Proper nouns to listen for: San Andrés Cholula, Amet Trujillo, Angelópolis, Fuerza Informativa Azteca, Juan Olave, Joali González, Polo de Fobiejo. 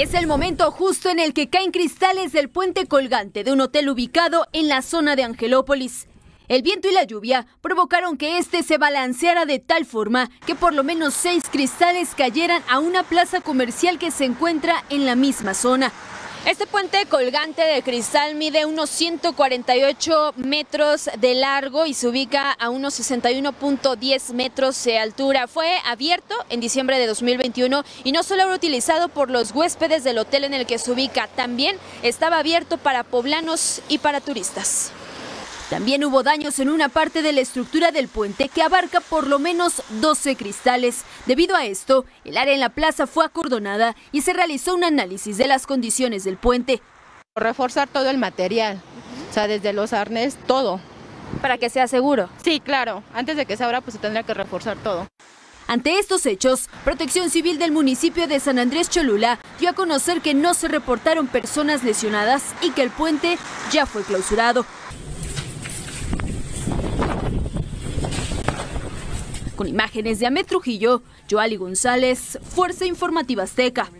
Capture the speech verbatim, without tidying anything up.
Es el momento justo en el que caen cristales del puente colgante de un hotel ubicado en la zona de Angelópolis. El viento y la lluvia provocaron que este se balanceara de tal forma que por lo menos seis cristales cayeran a una plaza comercial que se encuentra en la misma zona. Este puente colgante de cristal mide unos ciento cuarenta y ocho metros de largo y se ubica a unos sesenta y uno punto diez metros de altura. Fue abierto en diciembre de dos mil veintiuno y no solo era utilizado por los huéspedes del hotel en el que se ubica, también estaba abierto para poblanos y para turistas. También hubo daños en una parte de la estructura del puente que abarca por lo menos doce cristales. Debido a esto, el área en la plaza fue acordonada y se realizó un análisis de las condiciones del puente. Reforzar todo el material, o sea, desde los arneses, todo. ¿Para que sea seguro? Sí, claro. Antes de que se abra, pues se tendría que reforzar todo. Ante estos hechos, Protección Civil del municipio de San Andrés Cholula dio a conocer que no se reportaron personas lesionadas y que el puente ya fue clausurado. Con imágenes de Amet Trujillo, Joali González, Fuerza Informativa Azteca.